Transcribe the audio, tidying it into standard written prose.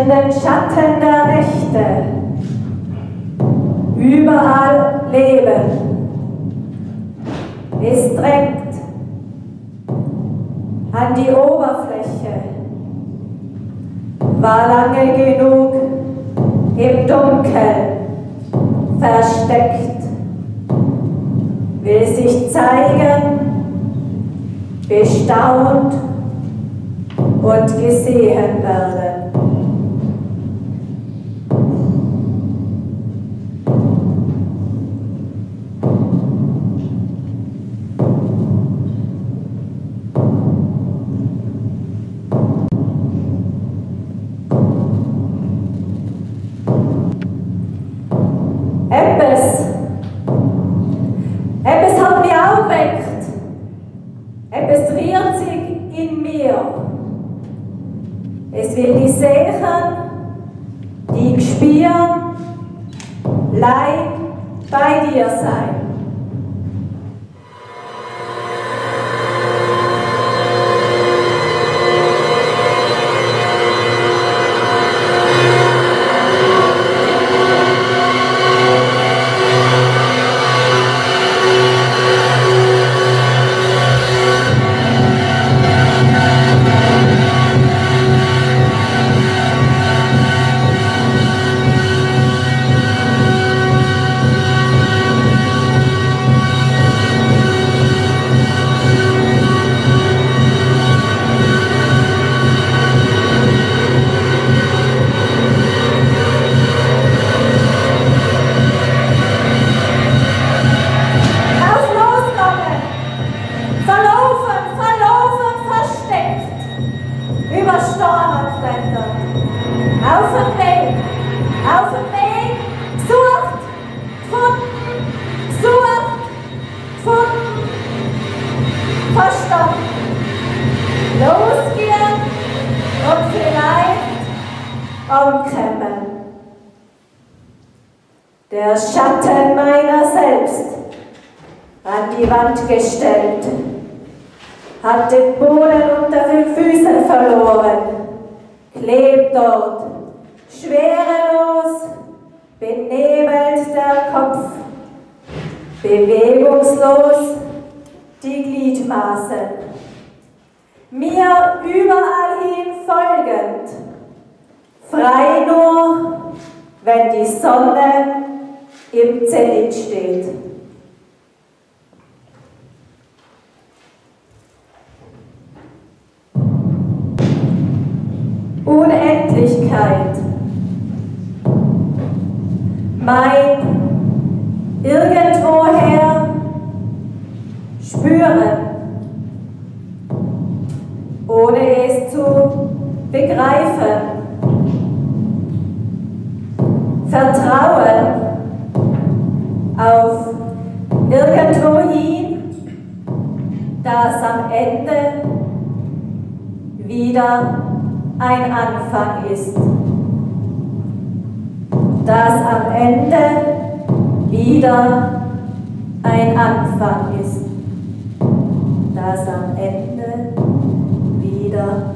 in den Schatten der Nächte. Überall Leben. Es drängt an die Oberfläche. War lange genug im Dunkeln versteckt. Will sich zeigen, bestaunt und gesehen werden. Etwas hat mich aufgeweckt. Etwas rührt sich in mir. Es will die Sehen, die Gespüren, Leib bei dir sein. Losgehen und vielleicht ankommen. Der Schatten meiner selbst an die Wand gestellt, hat den Boden unter den Füßen verloren, klebt dort schwerelos, benebelt der Kopf, bewegungslos die Gliedmaßen. Mir überall hin folgend, frei nur, wenn die Sonne im Zenit steht. Unendlichkeit. Mein Irgendwoher spüren. Ohne es zu begreifen. Vertrauen auf irgendwohin, das am Ende wieder ein Anfang ist. Das am Ende wieder ein Anfang ist. Das am Ende wieder